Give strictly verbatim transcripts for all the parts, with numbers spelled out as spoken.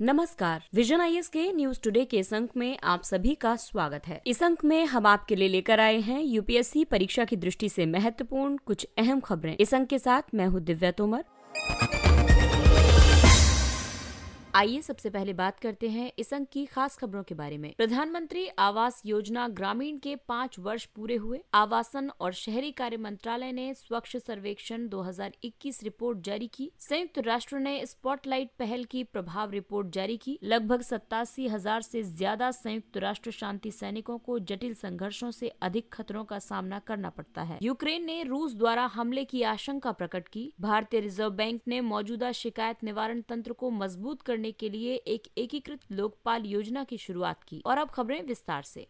नमस्कार, vision IAS के news today के इस अंक में आप सभी का स्वागत है। इस अंक में हम आपके लिए लेकर आए हैं यूपीएससी परीक्षा की दृष्टि से महत्वपूर्ण कुछ अहम खबरें। इस अंक के साथ मैं हूँ दिव्या तोमर। आइए सबसे पहले बात करते हैं इस अंक की खास खबरों के बारे में। प्रधानमंत्री आवास योजना ग्रामीण के पाँच वर्ष पूरे हुए। आवासन और शहरी कार्य मंत्रालय ने स्वच्छ सर्वेक्षण दो हज़ार इक्कीस रिपोर्ट जारी की। संयुक्त राष्ट्र ने स्पॉटलाइट पहल की प्रभाव रिपोर्ट जारी की। लगभग सत्तासी हजार से ज्यादा संयुक्त राष्ट्र शांति सैनिकों को जटिल संघर्षों से अधिक खतरों का सामना करना पड़ता है। यूक्रेन ने रूस द्वारा हमले की आशंका प्रकट की। भारतीय रिजर्व बैंक ने मौजूदा शिकायत निवारण तंत्र को मजबूत करने के लिए एक एकीकृत लोकपाल योजना की शुरुआत की। और अब खबरें विस्तार से।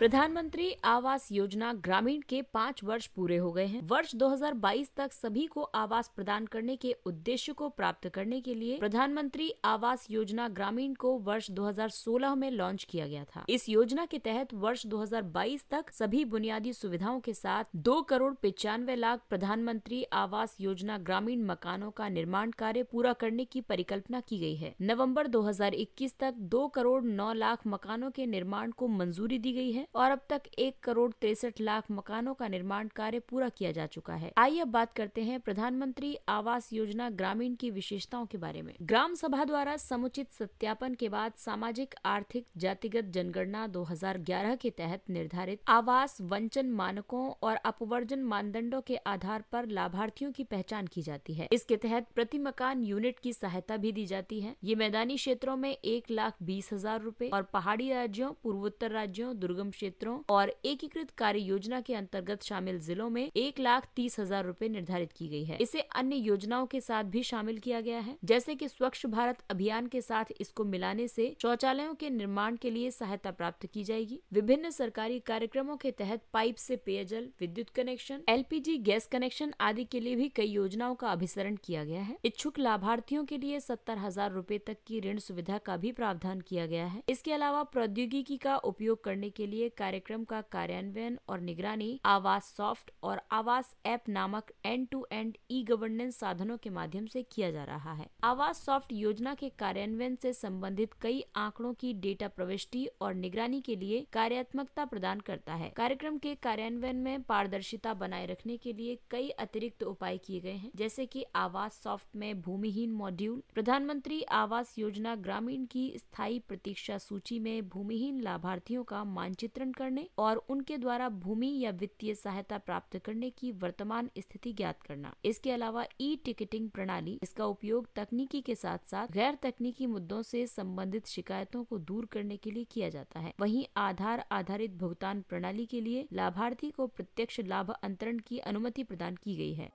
प्रधानमंत्री आवास योजना ग्रामीण के पाँच वर्ष पूरे हो गए हैं। वर्ष दो हज़ार बाईस तक सभी को आवास प्रदान करने के उद्देश्य को प्राप्त करने के लिए प्रधानमंत्री आवास योजना ग्रामीण को वर्ष दो हज़ार सोलह में लॉन्च किया गया था। इस योजना के तहत वर्ष दो हज़ार बाईस तक सभी बुनियादी सुविधाओं के साथ दो करोड़ पिचानवे लाख प्रधानमंत्री आवास योजना ग्रामीण मकानों का निर्माण कार्य पूरा करने की परिकल्पना की गयी है। नवम्बर दो हजार इक्कीस तक दो करोड़ नौ लाख मकानों के निर्माण को मंजूरी दी गयी है और अब तक एक करोड़ तिरसठ लाख मकानों का निर्माण कार्य पूरा किया जा चुका है। आइए अब बात करते हैं प्रधानमंत्री आवास योजना ग्रामीण की विशेषताओं के बारे में। ग्राम सभा द्वारा समुचित सत्यापन के बाद सामाजिक आर्थिक जातिगत जनगणना दो हज़ार ग्यारह के तहत निर्धारित आवास वंचन मानकों और अपवर्जन मानदंडों के आधार पर लाभार्थियों की पहचान की जाती है। इसके तहत प्रति मकान यूनिट की सहायता भी दी जाती है। ये मैदानी क्षेत्रों में एक लाख बीस हजार रूपए और पहाड़ी राज्यों, पूर्वोत्तर राज्यों, दुर्गम क्षेत्रों और एकीकृत कार्य योजना के अंतर्गत शामिल जिलों में एक लाख तीस हजार रूपए निर्धारित की गई है। इसे अन्य योजनाओं के साथ भी शामिल किया गया है, जैसे कि स्वच्छ भारत अभियान के साथ इसको मिलाने से शौचालयों के निर्माण के लिए सहायता प्राप्त की जाएगी। विभिन्न सरकारी कार्यक्रमों के तहत पाइप से पेयजल, विद्युत कनेक्शन, एलपीजी गैस कनेक्शन आदि के लिए भी कई योजनाओं का अभिसरण किया गया है। इच्छुक लाभार्थियों के लिए सत्तर हजार रूपए तक की ऋण सुविधा का भी प्रावधान किया गया है। इसके अलावा प्रौद्योगिकी का उपयोग करने के लिए कार्यक्रम का कार्यान्वयन और निगरानी आवास सॉफ्ट और आवास ऐप नामक end to end e governance साधनों के माध्यम से किया जा रहा है। आवास सॉफ्ट योजना के कार्यान्वयन से संबंधित कई आंकड़ों की डेटा प्रविष्टि और निगरानी के लिए कार्यात्मकता प्रदान करता है। कार्यक्रम के कार्यान्वयन में पारदर्शिता बनाए रखने के लिए कई अतिरिक्त उपाय किए गए हैं, जैसे कि आवास सॉफ्ट में भूमिहीन मॉड्यूल। प्रधानमंत्री आवास योजना ग्रामीण की स्थायी प्रतीक्षा सूची में भूमिहीन लाभार्थियों का मानचित्र चित्रण करने और उनके द्वारा भूमि या वित्तीय सहायता प्राप्त करने की वर्तमान स्थिति ज्ञात करना। इसके अलावा ई टिकटिंग प्रणाली, इसका उपयोग तकनीकी के साथ साथ गैर तकनीकी मुद्दों से संबंधित शिकायतों को दूर करने के लिए किया जाता है। वहीं आधार आधारित भुगतान प्रणाली के लिए लाभार्थी को प्रत्यक्ष लाभ अंतरण की अनुमति प्रदान की गई है।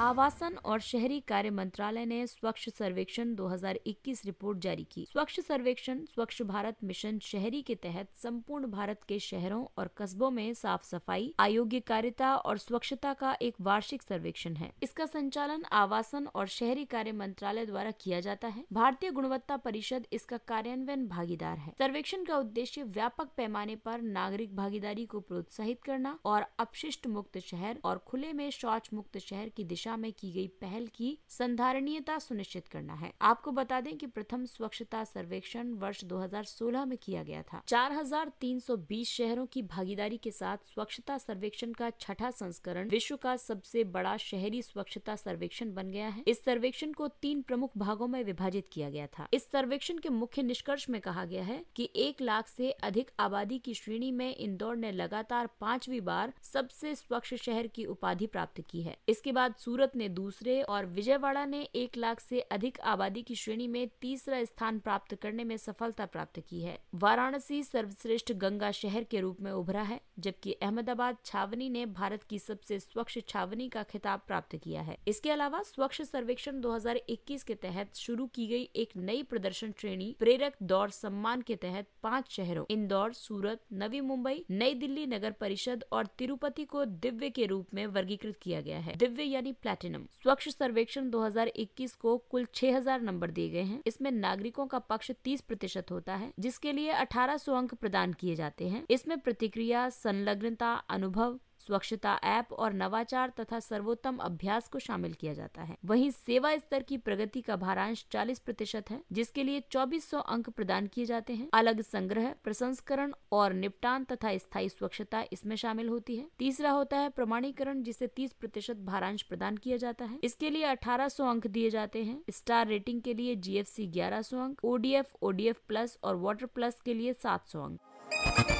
आवासन और शहरी कार्य मंत्रालय ने स्वच्छ सर्वेक्षण दो हज़ार इक्कीस रिपोर्ट जारी की। स्वच्छ सर्वेक्षण स्वच्छ भारत मिशन शहरी के तहत संपूर्ण भारत के शहरों और कस्बों में साफ सफाई, आयोग्य कार्यता और स्वच्छता का एक वार्षिक सर्वेक्षण है। इसका संचालन आवासन और शहरी कार्य मंत्रालय द्वारा किया जाता है। भारतीय गुणवत्ता परिषद इसका कार्यान्वयन भागीदार है। सर्वेक्षण का उद्देश्य व्यापक पैमाने पर नागरिक भागीदारी को प्रोत्साहित करना और अपशिष्ट मुक्त शहर और खुले में शौच मुक्त शहर की दिशा में की गई पहल की संधारणीयता सुनिश्चित करना है। आपको बता दें कि प्रथम स्वच्छता सर्वेक्षण वर्ष दो हज़ार सोलह में किया गया था। चार हज़ार तीन सौ बीस शहरों की भागीदारी के साथ स्वच्छता सर्वेक्षण का छठा संस्करण विश्व का सबसे बड़ा शहरी स्वच्छता सर्वेक्षण बन गया है। इस सर्वेक्षण को तीन प्रमुख भागों में विभाजित किया गया था। इस सर्वेक्षण के मुख्य निष्कर्ष में कहा गया है कि एक लाख से अधिक आबादी की श्रेणी में इंदौर ने लगातार पांचवी बार सबसे स्वच्छ शहर की उपाधि प्राप्त की है। इसके बाद सूरत ने दूसरे और विजयवाड़ा ने एक लाख से अधिक आबादी की श्रेणी में तीसरा स्थान प्राप्त करने में सफलता प्राप्त की है। वाराणसी सर्वश्रेष्ठ गंगा शहर के रूप में उभरा है, जबकि अहमदाबाद छावनी ने भारत की सबसे स्वच्छ छावनी का खिताब प्राप्त किया है। इसके अलावा स्वच्छ सर्वेक्षण दो हज़ार इक्कीस के तहत शुरू की गई एक नई प्रदर्शन श्रेणी प्रेरक दौड़ सम्मान के तहत पाँच शहरों इंदौर, सूरत, नवी मुंबई, नई दिल्ली नगर परिषद और तिरुपति को दिव्य के रूप में वर्गीकृत किया गया है। दिव्य यानी प्लैटिनम। स्वच्छ सर्वेक्षण दो हज़ार इक्कीस को कुल छह हज़ार नंबर दिए गए हैं। इसमें नागरिकों का पक्ष तीस प्रतिशत होता है, जिसके लिए अठारह सौ अंक प्रदान किए जाते हैं। इसमें प्रतिक्रिया, संलग्नता, अनुभव, स्वच्छता ऐप और नवाचार तथा सर्वोत्तम अभ्यास को शामिल किया जाता है। वहीं सेवा स्तर की प्रगति का भारांश चालीस प्रतिशत है, जिसके लिए चौबीस सौ अंक प्रदान किए जाते हैं। अलग संग्रह, प्रसंस्करण और निपटान तथा स्थायी स्वच्छता इसमें शामिल होती है। तीसरा होता है प्रमाणीकरण, जिसे तीस प्रतिशत भारांश प्रदान किया जाता है। इसके लिए अठारह सौ अंक दिए जाते हैं। स्टार रेटिंग के लिए जीएफसी ग्यारह सौ अंक, ओडीएफ, ओडीएफ प्लस और वाटर प्लस के लिए सात सौ अंक।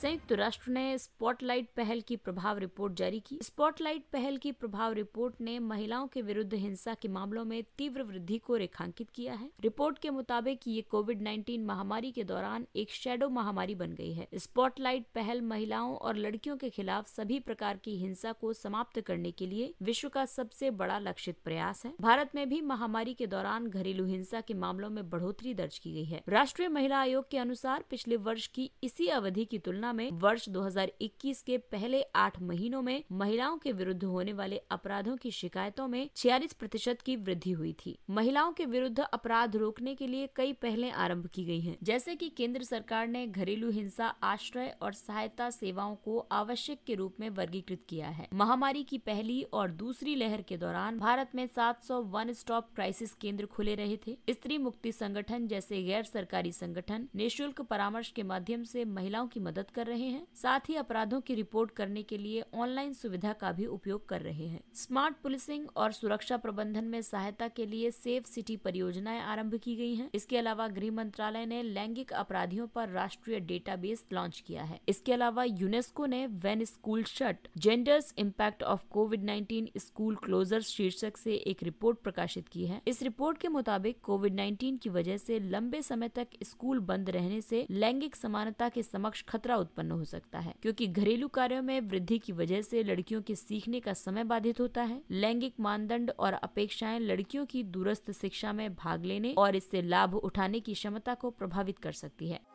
संयुक्त राष्ट्र ने स्पॉटलाइट पहल की प्रभाव रिपोर्ट जारी की। स्पॉटलाइट पहल की प्रभाव रिपोर्ट ने महिलाओं के विरुद्ध हिंसा के मामलों में तीव्र वृद्धि को रेखांकित किया है। रिपोर्ट के मुताबिक ये कोविड उन्नीस महामारी के दौरान एक शैडो महामारी बन गई है। स्पॉटलाइट पहल महिलाओं और लड़कियों के खिलाफ सभी प्रकार की हिंसा को समाप्त करने के लिए विश्व का सबसे बड़ा लक्षित प्रयास है। भारत में भी महामारी के दौरान घरेलू हिंसा के मामलों में बढ़ोतरी दर्ज की गई है। राष्ट्रीय महिला आयोग के अनुसार पिछले वर्ष की इसी अवधि की तुलना में वर्ष दो हज़ार इक्कीस के पहले आठ महीनों में महिलाओं के विरुद्ध होने वाले अपराधों की शिकायतों में छियालीस प्रतिशत की वृद्धि हुई थी। महिलाओं के विरुद्ध अपराध रोकने के लिए कई पहलें आरंभ की गई हैं, जैसे कि केंद्र सरकार ने घरेलू हिंसा, आश्रय और सहायता सेवाओं को आवश्यक के रूप में वर्गीकृत किया है। महामारी की पहली और दूसरी लहर के दौरान भारत में सात सौ वन स्टॉप क्राइसिस केंद्र खुले रहे थे। स्त्री मुक्ति संगठन जैसे गैर सरकारी संगठन निःशुल्क परामर्श के माध्यम से महिलाओं की मदद कर रहे हैं, साथ ही अपराधों की रिपोर्ट करने के लिए ऑनलाइन सुविधा का भी उपयोग कर रहे हैं। स्मार्ट पुलिसिंग और सुरक्षा प्रबंधन में सहायता के लिए सेफ सिटी परियोजनाएं आरंभ की गई हैं। इसके अलावा गृह मंत्रालय ने लैंगिक अपराधियों पर राष्ट्रीय डेटाबेस लॉन्च किया है। इसके अलावा यूनेस्को ने when school shut, genders impact of covid nineteen school closure शीर्षक से एक रिपोर्ट प्रकाशित की है। इस रिपोर्ट के मुताबिक कोविड नाइन्टीन की वजह से लंबे समय तक स्कूल बंद रहने से लैंगिक समानता के समक्ष खतरा उत्पन्न हो सकता है, क्योंकि घरेलू कार्यों में वृद्धि की वजह से लड़कियों के सीखने का समय बाधित होता है। लैंगिक मानदंड और अपेक्षाएं लड़कियों की दूरस्थ शिक्षा में भाग लेने और इससे लाभ उठाने की क्षमता को प्रभावित कर सकती है।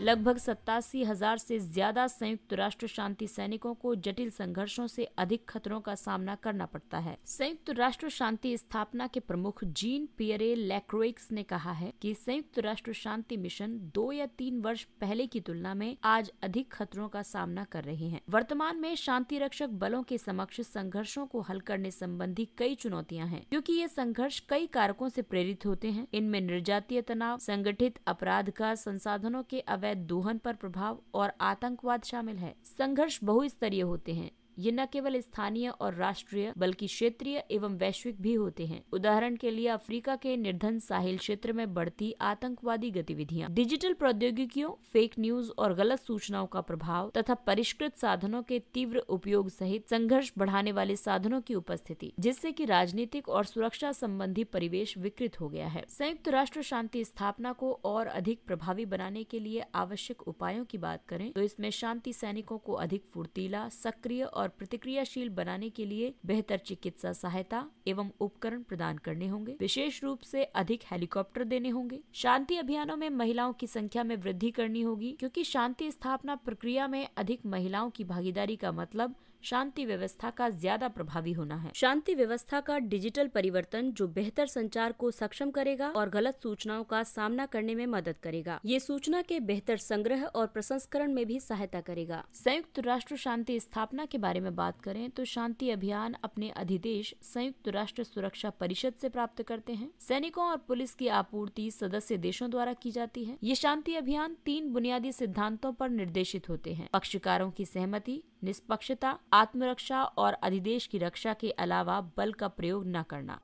लगभग सत्तासी हजार से ज्यादा संयुक्त राष्ट्र शांति सैनिकों को जटिल संघर्षों से अधिक खतरों का सामना करना पड़ता है। संयुक्त राष्ट्र शांति स्थापना के प्रमुख जीन पियरे लैक्रोइक्स ने कहा है कि संयुक्त राष्ट्र शांति मिशन दो या तीन वर्ष पहले की तुलना में आज अधिक खतरों का सामना कर रहे हैं। वर्तमान में शांति रक्षक बलों के समक्ष संघर्षों को हल करने संबंधी कई चुनौतियाँ हैं, क्योंकि ये संघर्ष कई कारकों से प्रेरित होते हैं। इनमें निर्जातीय तनाव, संगठित अपराध का, संसाधनों के अवैध दोहन पर प्रभाव और आतंकवाद शामिल है। संघर्ष बहुस्तरीय होते हैं। ये न केवल स्थानीय और राष्ट्रीय बल्कि क्षेत्रीय एवं वैश्विक भी होते हैं। उदाहरण के लिए अफ्रीका के निर्धन साहिल क्षेत्र में बढ़ती आतंकवादी गतिविधियां, डिजिटल प्रौद्योगिकियों, फेक न्यूज और गलत सूचनाओं का प्रभाव तथा परिष्कृत साधनों के तीव्र उपयोग सहित संघर्ष बढ़ाने वाले साधनों की उपस्थिति, जिससे कि राजनीतिक और सुरक्षा संबंधी परिवेश विकृत हो गया है। संयुक्त राष्ट्र शांति स्थापना को और अधिक प्रभावी बनाने के लिए आवश्यक उपायों की बात करें तो इसमें शांति सैनिकों को अधिक फुर्तीला, सक्रिय और प्रतिक्रियाशील बनाने के लिए बेहतर चिकित्सा सहायता एवं उपकरण प्रदान करने होंगे। विशेष रूप से अधिक हेलीकॉप्टर देने होंगे। शांति अभियानों में महिलाओं की संख्या में वृद्धि करनी होगी, क्योंकि शांति स्थापना प्रक्रिया में अधिक महिलाओं की भागीदारी का मतलब शांति व्यवस्था का ज्यादा प्रभावी होना है। शांति व्यवस्था का डिजिटल परिवर्तन जो बेहतर संचार को सक्षम करेगा और गलत सूचनाओं का सामना करने में मदद करेगा। ये सूचना के बेहतर संग्रह और प्रसंस्करण में भी सहायता करेगा। संयुक्त राष्ट्र शांति स्थापना के बारे में बात करें तो शांति अभियान अपने अधिदेश संयुक्त राष्ट्र सुरक्षा परिषद से प्राप्त करते हैं। सैनिकों और पुलिस की आपूर्ति सदस्य देशों द्वारा की जाती है। ये शांति अभियान तीन बुनियादी सिद्धांतों पर निर्देशित होते हैं: पक्षकारों की सहमति, निष्पक्षता, आत्मरक्षा और अधिदेश की रक्षा के अलावा बल का प्रयोग न करना।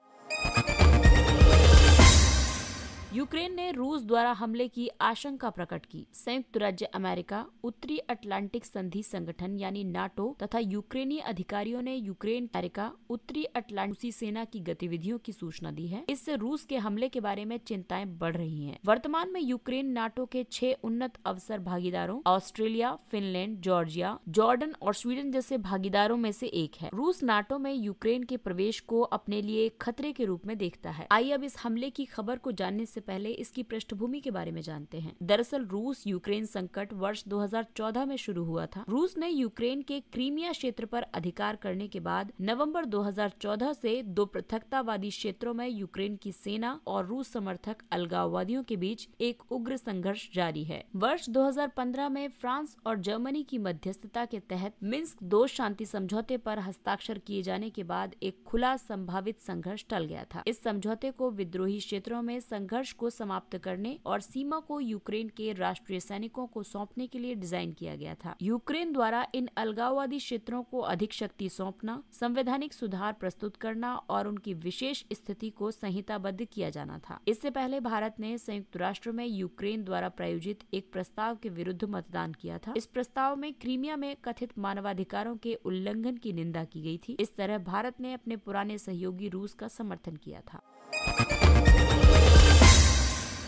यूक्रेन ने रूस द्वारा हमले की आशंका प्रकट की। संयुक्त राज्य अमेरिका, उत्तरी अटलांटिक संधि संगठन यानी नाटो तथा यूक्रेनी अधिकारियों ने यूक्रेन, अमेरिका, उत्तरी अटलांटिक सेना की गतिविधियों की सूचना दी है। इससे रूस के हमले के बारे में चिंताएं बढ़ रही हैं। वर्तमान में यूक्रेन नाटो के छह उन्नत अवसर भागीदारों ऑस्ट्रेलिया, फिनलैंड, जॉर्जिया, जॉर्डन और स्वीडन जैसे भागीदारों में से एक है। रूस नाटो में यूक्रेन के प्रवेश को अपने लिए खतरे के रूप में देखता है। आइए अब इस हमले की खबर को जानने से पहले इसकी पृष्ठभूमि के बारे में जानते हैं। दरअसल रूस यूक्रेन संकट वर्ष दो हज़ार चौदह में शुरू हुआ था। रूस ने यूक्रेन के क्रीमिया क्षेत्र पर अधिकार करने के बाद नवंबर दो हज़ार चौदह से दो पृथकतावादी क्षेत्रों में यूक्रेन की सेना और रूस समर्थक अलगाववादियों के बीच एक उग्र संघर्ष जारी है। वर्ष दो हज़ार पंद्रह में फ्रांस और जर्मनी की मध्यस्थता के तहत मिन्स्क दो शांति समझौते पर हस्ताक्षर किए जाने के बाद एक खुला संभावित संघर्ष टल गया था। इस समझौते को विद्रोही क्षेत्रों में संघर्ष को समाप्त करने और सीमा को यूक्रेन के राष्ट्रीय सैनिकों को सौंपने के लिए डिजाइन किया गया था। यूक्रेन द्वारा इन अलगाववादी क्षेत्रों को अधिक शक्ति सौंपना, संवैधानिक सुधार प्रस्तुत करना और उनकी विशेष स्थिति को संहिताबद्ध किया जाना था। इससे पहले भारत ने संयुक्त राष्ट्र में यूक्रेन द्वारा प्रायोजित एक प्रस्ताव के विरुद्ध मतदान किया था। इस प्रस्ताव में क्रीमिया में कथित मानवाधिकारों के उल्लंघन की निंदा की गई थी। इस तरह भारत ने अपने पुराने सहयोगी रूस का समर्थन किया था।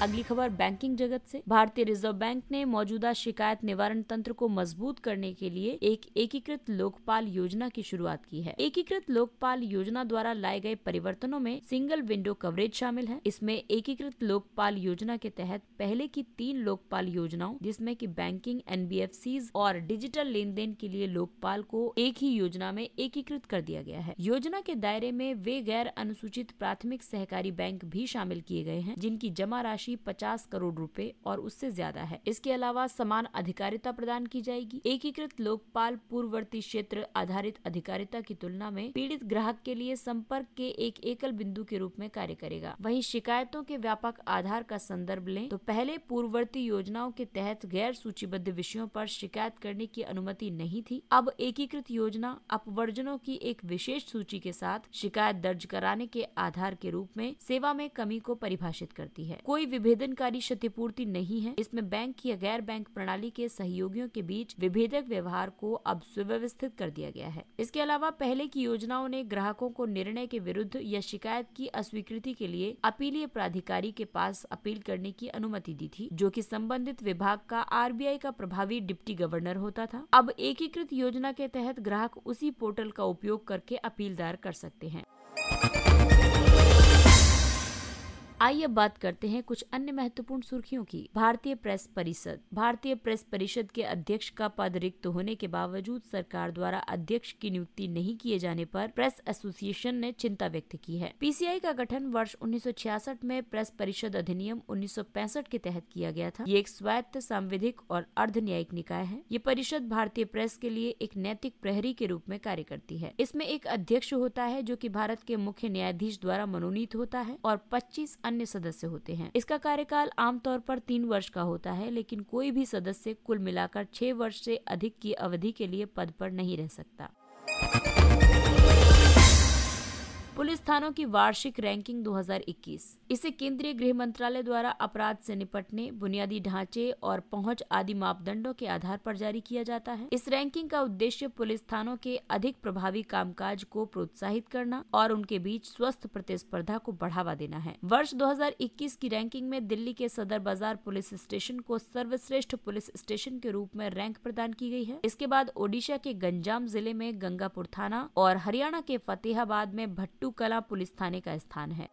अगली खबर बैंकिंग जगत से। भारतीय रिजर्व बैंक ने मौजूदा शिकायत निवारण तंत्र को मजबूत करने के लिए एक एकीकृत लोकपाल योजना की शुरुआत की है। एकीकृत लोकपाल योजना द्वारा लाए गए परिवर्तनों में सिंगल विंडो कवरेज शामिल है। इसमें एकीकृत लोकपाल योजना के तहत पहले की तीन लोकपाल योजनाओं जिसमें की बैंकिंग, एनबीएफसीज और डिजिटल लेन देन के लिए लोकपाल को एक ही योजना में एकीकृत कर दिया गया है। योजना के दायरे में वे गैर अनुसूचित प्राथमिक सहकारी बैंक भी शामिल किए गए हैं जिनकी जमा राशि पचास करोड़ रुपए और उससे ज्यादा है। इसके अलावा समान अधिकारिता प्रदान की जाएगी। एकीकृत लोकपाल पूर्ववर्ती क्षेत्र आधारित अधिकारिता की तुलना में पीड़ित ग्राहक के लिए संपर्क के एक एकल बिंदु के रूप में कार्य करेगा। वहीं शिकायतों के व्यापक आधार का संदर्भ लें तो पहले पूर्ववर्ती योजनाओं के तहत गैर सूचीबद्ध विषयों पर शिकायत करने की अनुमति नहीं थी। अब एकीकृत योजना अपवर्जनों की एक विशेष सूची के साथ शिकायत दर्ज कराने के आधार के रूप में सेवा में कमी को परिभाषित करती है। कोई विभेदनकारी क्षतिपूर्ति नहीं है। इसमें बैंक या गैर बैंक प्रणाली के सहयोगियों के बीच विभेदक व्यवहार को अब सुव्यवस्थित कर दिया गया है। इसके अलावा पहले की योजनाओं ने ग्राहकों को निर्णय के विरुद्ध या शिकायत की अस्वीकृति के लिए अपीलीय प्राधिकारी के पास अपील करने की अनुमति दी थी, जो कि संबंधित विभाग का आरबीआई का प्रभावी डिप्टी गवर्नर होता था। अब एकीकृत योजना के तहत ग्राहक उसी पोर्टल का उपयोग करके अपील दायर कर सकते हैं। आइए अब बात करते हैं कुछ अन्य महत्वपूर्ण सुर्खियों की। भारतीय प्रेस परिषद। भारतीय प्रेस परिषद के अध्यक्ष का पद रिक्त होने के बावजूद सरकार द्वारा अध्यक्ष की नियुक्ति नहीं किए जाने पर प्रेस एसोसिएशन ने चिंता व्यक्त की है। पीसीआई का गठन वर्ष उन्नीस सौ छियासठ में प्रेस परिषद अधिनियम उन्नीस सौ पैंसठ के तहत किया गया था। ये एक स्वायत्त, सांविधिक और अर्ध न्यायिक निकाय है। ये परिषद भारतीय प्रेस के लिए एक नैतिक प्रहरी के रूप में कार्य करती है। इसमें एक अध्यक्ष होता है जो की भारत के मुख्य न्यायाधीश द्वारा मनोनीत होता है और पच्चीस अन्य सदस्य होते हैं। इसका कार्यकाल आमतौर पर तीन वर्ष का होता है, लेकिन कोई भी सदस्य कुल मिलाकर छह वर्ष से अधिक की अवधि के लिए पद पर नहीं रह सकता। पुलिस थानों की वार्षिक रैंकिंग दो हज़ार इक्कीस। इसे केंद्रीय गृह मंत्रालय द्वारा अपराध से निपटने, बुनियादी ढांचे और पहुंच आदि मापदंडों के आधार पर जारी किया जाता है। इस रैंकिंग का उद्देश्य पुलिस थानों के अधिक प्रभावी कामकाज को प्रोत्साहित करना और उनके बीच स्वस्थ प्रतिस्पर्धा को बढ़ावा देना है। वर्ष दो हज़ार इक्कीस की रैंकिंग में दिल्ली के सदर बाजार पुलिस स्टेशन को सर्वश्रेष्ठ पुलिस स्टेशन के रूप में रैंक प्रदान की गई है। इसके बाद ओडिशा के गंजाम जिले में गंगापुर थाना और हरियाणा के फतेहाबाद में भट्टू कला पुलिस थाने का स्थान है।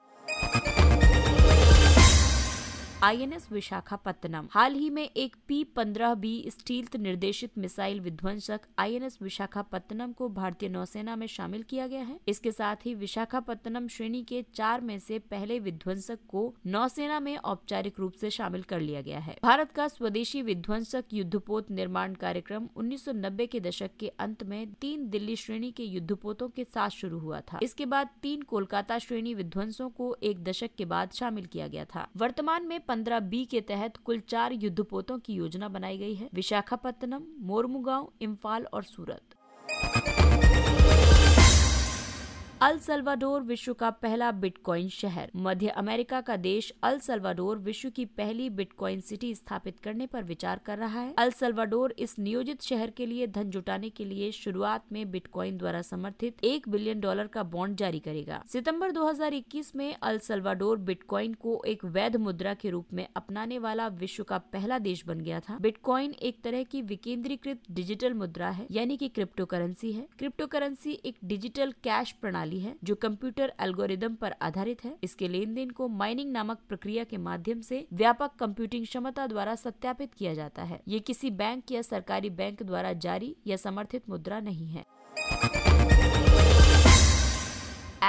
आईएनएस विशाखापत्तनम। हाल ही में एक पी पंद्रह बी स्टील्थ निर्देशित मिसाइल विध्वंसक आईएनएस विशाखापत्तनम को भारतीय नौसेना में शामिल किया गया है। इसके साथ ही विशाखापत्तनम श्रेणी के चार में से पहले विध्वंसक को नौसेना में औपचारिक रूप से शामिल कर लिया गया है। भारत का स्वदेशी विध्वंसक युद्धपोत निर्माण कार्यक्रम उन्नीस सौ नब्बे के दशक के अंत में तीन दिल्ली श्रेणी के युद्धपोतों के साथ शुरू हुआ था। इसके बाद तीन कोलकाता श्रेणी विध्वंसों को एक दशक के बाद शामिल किया गया था। वर्तमान में पंद्रह बी के तहत कुल चार युद्धपोतों की योजना बनाई गई है। विशाखापत्तनम, मोरमुगांव, इम्फाल और सूरत। अल सल्वाडोर विश्व का पहला बिटकॉइन शहर। मध्य अमेरिका का देश अल सल्वाडोर विश्व की पहली बिटकॉइन सिटी स्थापित करने पर विचार कर रहा है। अल सल्वाडोर इस नियोजित शहर के लिए धन जुटाने के लिए शुरुआत में बिटकॉइन द्वारा समर्थित एक बिलियन डॉलर का बॉन्ड जारी करेगा। सितंबर दो हज़ार इक्कीस में अल सल्वाडोर बिटकॉइन को एक वैध मुद्रा के रूप में अपनाने वाला विश्व का पहला देश बन गया था। बिटकॉइन एक तरह की विकेंद्रीकृत डिजिटल मुद्रा है, यानी की क्रिप्टो करेंसी है। क्रिप्टो करेंसी एक डिजिटल कैश प्रणाली वाली है जो कंप्यूटर एल्गोरिदम पर आधारित है। इसके लेन देन को माइनिंग नामक प्रक्रिया के माध्यम से व्यापक कंप्यूटिंग क्षमता द्वारा सत्यापित किया जाता है। ये किसी बैंक या सरकारी बैंक द्वारा जारी या समर्थित मुद्रा नहीं है।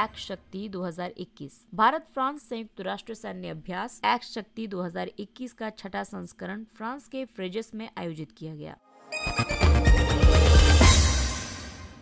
एक्स शक्ति दो हज़ार इक्कीस। भारत फ्रांस संयुक्त राष्ट्र सैन्य अभ्यास एक्स शक्ति दो हज़ार इक्कीस का छठा संस्करण फ्रांस के फ्रेजेस में आयोजित किया गया।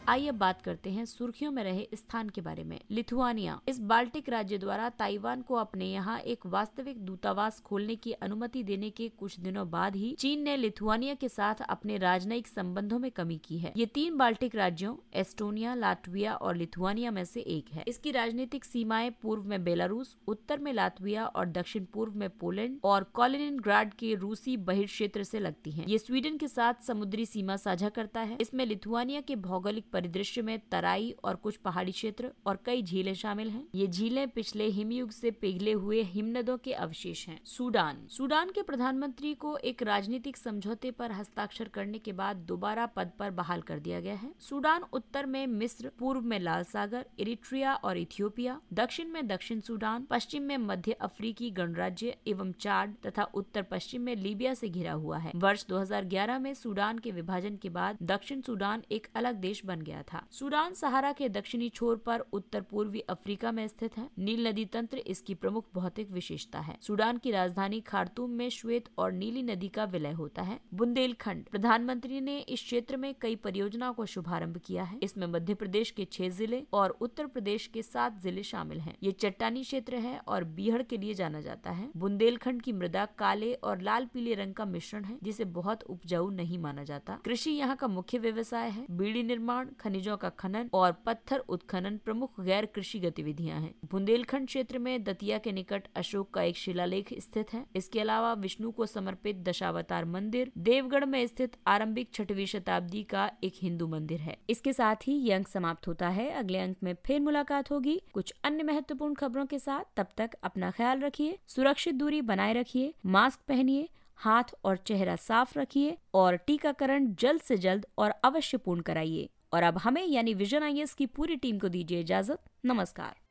आइए बात करते हैं सुर्खियों में रहे स्थान के बारे में। लिथुआनिया। इस बाल्टिक राज्य द्वारा ताइवान को अपने यहाँ एक वास्तविक दूतावास खोलने की अनुमति देने के कुछ दिनों बाद ही चीन ने लिथुआनिया के साथ अपने राजनयिक संबंधों में कमी की है। ये तीन बाल्टिक राज्यों एस्टोनिया, लातविया और लिथुआनिया में से एक है। इसकी राजनीतिक सीमाएं पूर्व में बेलारूस, उत्तर में लातविया और दक्षिण पूर्व में पोलैंड और कॉलिनिनग्राड के रूसी बहिर्क्षेत्र से लगती है। ये स्वीडन के साथ समुद्री सीमा साझा करता है। इसमें लिथुआनिया के भौगोलिक परिदृश्य में तराई और कुछ पहाड़ी क्षेत्र और कई झीलें शामिल हैं। ये झीलें पिछले हिमयुग से पिघले हुए हिमनदों के अवशेष हैं। सूडान। सूडान के प्रधानमंत्री को एक राजनीतिक समझौते पर हस्ताक्षर करने के बाद दोबारा पद पर बहाल कर दिया गया है। सूडान उत्तर में मिस्र, पूर्व में लाल सागर, इरिट्रिया और इथियोपिया, दक्षिण में दक्षिण सूडान, पश्चिम में मध्य अफ्रीकी गणराज्य एवं चाड तथा उत्तर पश्चिम में लीबिया से घिरा हुआ है। वर्ष दो हज़ार ग्यारह में सूडान के विभाजन के बाद दक्षिण सूडान एक अलग देश बन गया था। सूडान सहारा के दक्षिणी छोर पर उत्तर पूर्वी अफ्रीका में स्थित है। नील नदी तंत्र इसकी प्रमुख भौतिक विशेषता है। सूडान की राजधानी खार्तूम में श्वेत और नीली नदी का विलय होता है। बुंदेलखंड। प्रधानमंत्री ने इस क्षेत्र में कई परियोजनाओं को शुभारंभ किया है। इसमें मध्य प्रदेश के छह जिले और उत्तर प्रदेश के सात जिले शामिल है। ये चट्टानी क्षेत्र है और बीहड़ के लिए जाना जाता है। बुंदेलखंड की मृदा काले और लाल पीले रंग का मिश्रण है जिसे बहुत उपजाऊ नहीं माना जाता। कृषि यहाँ का मुख्य व्यवसाय है। बीड़ी निर्माण, खनिजों का खनन और पत्थर उत्खनन प्रमुख गैर कृषि गतिविधियां हैं। बुंदेलखंड क्षेत्र में दतिया के निकट अशोक का एक शिलालेख स्थित है। इसके अलावा विष्णु को समर्पित दशावतार मंदिर, देवगढ़ में स्थित आरंभिक छठवीं शताब्दी का एक हिंदू मंदिर है। इसके साथ ही ये अंक समाप्त होता है। अगले अंक में फिर मुलाकात होगी कुछ अन्य महत्वपूर्ण खबरों के साथ। तब तक अपना ख्याल रखिए, सुरक्षित दूरी बनाए रखिए, मास्क पहनिए, हाथ और चेहरा साफ रखिए और टीकाकरण जल्द से जल्द और अवश्य पूर्ण कराइए। और अब हमें यानी विजन आई ए एस की पूरी टीम को दीजिए इजाजत। नमस्कार।